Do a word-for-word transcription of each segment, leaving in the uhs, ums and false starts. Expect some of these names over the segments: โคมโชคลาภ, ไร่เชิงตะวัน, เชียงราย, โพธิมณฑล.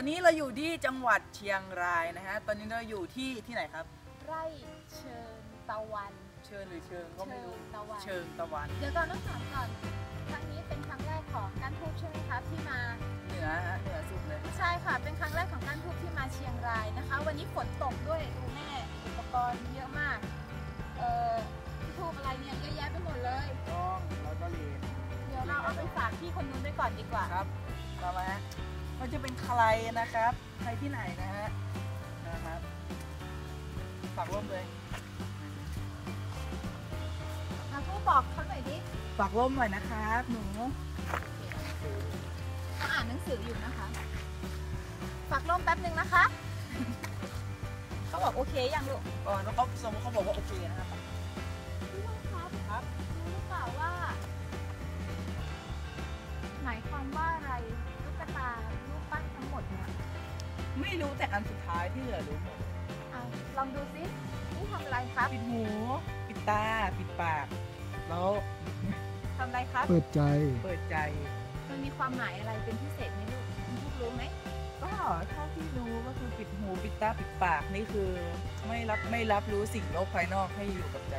อนนี้เราอยู่ที่จังหวัดเชียงรายนะฮะตอนนี้เราอยู่ที่ที่ไหนครับไร่เชิงตะวันเชิงหรือเชิงก็ไม่รู้เชิงตะวันเดี๋ยวก่อนต้องถามก่อนครั้งนี้เป็นครั้งแรกของการทูบใช่ไหมคะที่มาเหนือฮะเหนือสุดเลยใช่ค่ะเป็นครั้งแรกของการทูบที่มาเชียงรายนะคะวันนี้ฝนตกด้วยดูแม่อุปกรณ์เยอะมากเอ่อทูบอะไรเนี่ยเยอะแยะไปหมดเลยต้องแล้วก็รีดเดี๋ยวเราเอาไปฝากที่คนนู้นไปก่อนดีกว่าครับมาไหมก็จะเป็นใครนะครับใครที่ไหนนะฮะนะครับฝากร่มเลยมาผู้บอกเขาหน่อยดิฝากร่มหน่อยนะครับหนูเขาอ่านหนังสืออยู่นะคะฝากร่มแป๊บนึงนะคะเขาบอกโอเคยังลูกอ๋อแล้วเขาสมมติเขาบอกว่าโอเคนะครับพี่น้องครับครับรู้หรือเปล่าว่าหมายความว่าอะไรลูกกระตาลูกปั้นทั้งหมดเนี่ยไม่รู้แต่อันสุดท้ายที่เหลือรู้หมดลองดูสินี่ทำอะไรครับปิดหูปิดตาปิดปากแล้วทำอะไรครับเปิดใจเปิดใจมันมีความหมายอะไรเป็นพิเศษไหมลูกลูกรู้ไหมก็เท่าที่รู้ก็คือปิดหูปิดตาปิดปากนี่คือไม่รับไม่รับรู้สิ่งโลกภายนอกให้อยู่กับใจ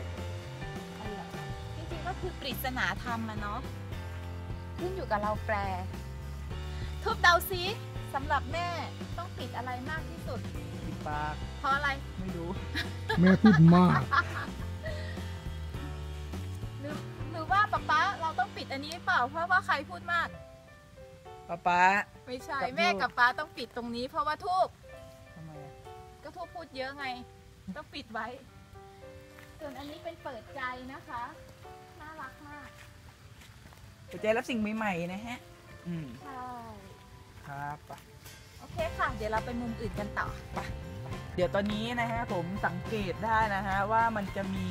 จริงๆก็คือปริศนาธรรมอะเนาะขึ้นอยู่กับเราแปลทุบเดาซิสำหรับแม่ต้องปิดอะไรมากที่สุดปิดปากเพราะอะไรไม่รู้แม่พูดมากหรือหรือว่าป๊าป๊าเราต้องปิดอันนี้เปล่าเพราะว่าใครพูดมากป๊าป๊าไม่ใช่แม่กับป๊าต้องปิดตรงนี้เพราะว่าทูบทำไมก็ทูบพูดเยอะไงต้องปิดไว้ส่วนอันนี้เป็นเปิดใจนะคะน่ารักมากเปิดใจรับสิ่งใหม่ๆนะฮะอืมใช่ครับป่ะโอเคค่ะเดี๋ยวเราไปมุมอื่นกันต่อป่ะเดี๋ยวตอนนี้นะฮะผมสังเกตได้นะฮะว่ามันจะมี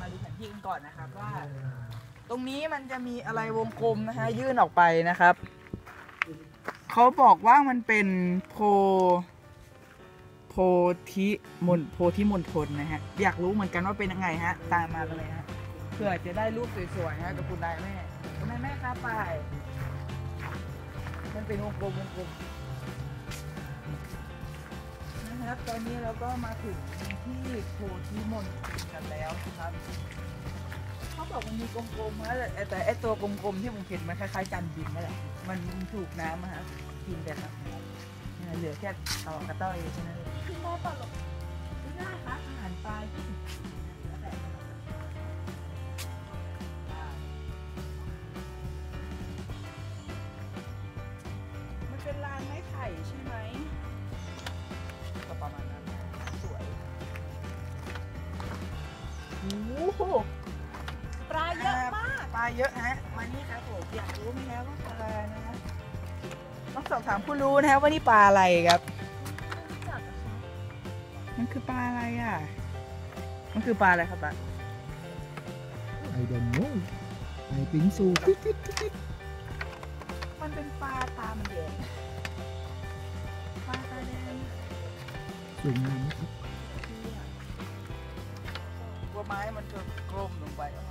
มาดูแผนที่กันก่อนนะครับว่าตรงนี้มันจะมีอะไรวงกลมนะฮะยื่นออกไปนะครับเขาบอกว่ามันเป็นโพโพธิมณฑลโพธิมณฑลนะฮะอยากรู้เหมือนกันว่าเป็นยังไงฮะตามมากันเลยฮะเพื่อจะได้รูปสวยๆฮะกับคุณนายแม่คุณนายแม่ครับไปมันเป็นวงกลมวงกลมนะครับตอนนี้เราก็มาถึงที่โพธิมณฑลกันแล้วครับเขาบอกมันมีกลมๆนะแต่ไอตัวกลมๆที่ผมเห็นมันคล้ายๆจานบินนั่นแหละมันถูกน้ำนะฮะกินแต่ครับเหลือแค่ตอกระต้อยใช่ไหมขึ้นได้ป่ะหรอขึ้นได้ค่ะอาหารปลาเป็นลานไม้ไผ่ใช่ไหมก็ประมาณนั้นสวยโอ้โหปลาเยอะมากปลาเยอะฮะมานี่ครับผมอยากรู้ไหมครับว่าปลานะฮะต้องสอบถามผู้รู้นะฮะว่านี่ปลาอะไรครับมันคือปลาอะไรอ่ะมันคือปลาอะไรครับปลาไอเดนโม่ไอปิงซูมันเป็นปลาตามันแดงปลาตาแดงสวยงามนะครับตัวไม้มันจะกลมลงไปนะ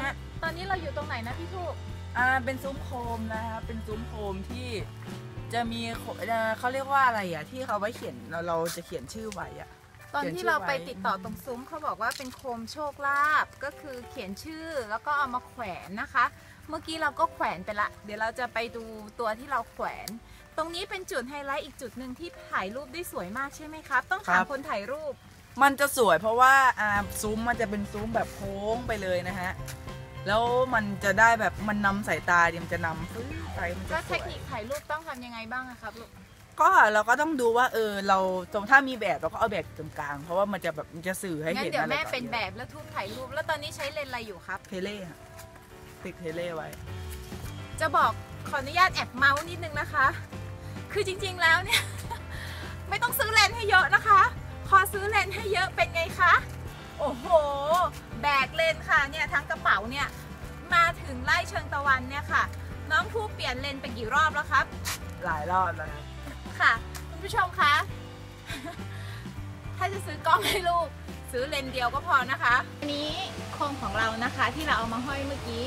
ฮะตอนนี้เราอยู่ตรงไหนนะพี่ทูกอ่าเป็นซุ้มโคมนะคะเป็นซุ้มโคมที่จะมีเขาเรียกว่าอะไรอ่ะที่เขาไว้เขียนเราเราจะเขียนชื่อไว้อ่ะตอนที่เราไปติดต่อตรงซุ้มเขาบอกว่าเป็นโคมโชคลาภก็คือเขียนชื่อแล้วก็เอามาแขวนนะคะเมื่อกี้เราก็แขวนไปละเดี๋ยวเราจะไปดูตัวที่เราแขวนตรงนี้เป็นจุดไฮไลท์อีกจุดหนึ่งที่ถ่ายรูปได้สวยมากใช่ไหมครับต้องถามคนถ่ายรูปมันจะสวยเพราะว่าซุ้มมันจะเป็นซุ้มแบบโค้งไปเลยนะฮะแล้วมันจะได้แบบมันนำสายตาเดี๋ยวมันจะนำฟื้นไปมันจะสวยก็เทคนิคถ่ายรูปต้องทำยังไงบ้างครับลูกก็เราก็ต้องดูว่าเออเราถ้ามีแบบเราก็เอาแบบตรงกลางเพราะว่ามันจะแบบมันจะสื่อให้เห็นอะไรแบบนี้เดี๋ยวแม่เป็นแบบแล้วทุบถ่ายรูปแล้วตอนนี้ใช้เลนส์อะไรอยู่ครับเทเล่ค่ะติดเทเล่ไว้จะบอกขออนุญาตแอบเมาส์นิดนึงนะคะคือจริงๆแล้วเนี่ยไม่ต้องซื้อเลนส์ให้เยอะนะคะขอซื้อเลนส์ให้เยอะเป็นไงคะโอ้โหแบกเลนส์ค่ะเนี่ยทั้งกระเป๋าเนี่ยมาถึงไร่เชิงตะวันเนี่ยค่ะน้องผู้เปลี่ยนเลนส์ไปกี่รอบแล้วครับหลายรอบแล้วค่ะคุณผู้ชมคะถ้าจะซื้อกล้องให้ลูกซื้อเลนส์เดียวก็พอนะคะอันนี้โคมของเรานะคะที่เราเอามาห้อยเมื่อกี้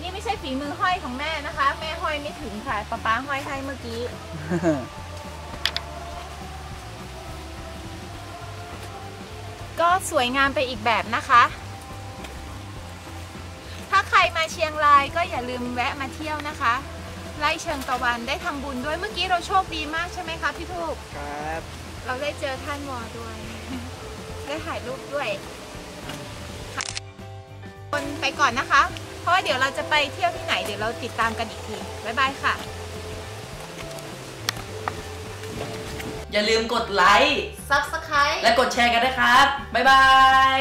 นี่ไม่ใช่ฝีมือห้อยของแม่นะคะแม่ห้อยไม่ถึงค่ะป๊าป๊าห้อยให้เมื่อกี้ ก็สวยงามไปอีกแบบนะคะถ้าใครมาเชียงรายก็อย่าลืมแวะมาเที่ยวนะคะไร่เชิงตะวันได้ทำบุญด้วยเมื่อกี้เราโชคดีมากใช่ไหมคะพี่ทูบครับเราได้เจอท่านวอด้วยได้ถ่ายรูปด้วยคนไปก่อนนะคะเพราะว่าเดี๋ยวเราจะไปเที่ยวที่ไหนเดี๋ยวเราติดตามกันอีกทีบ๊ายบายค่ะอย่าลืมกดไลค์ ซับสไครบ์ และกดแชร์กันนะครับบ๊ายบาย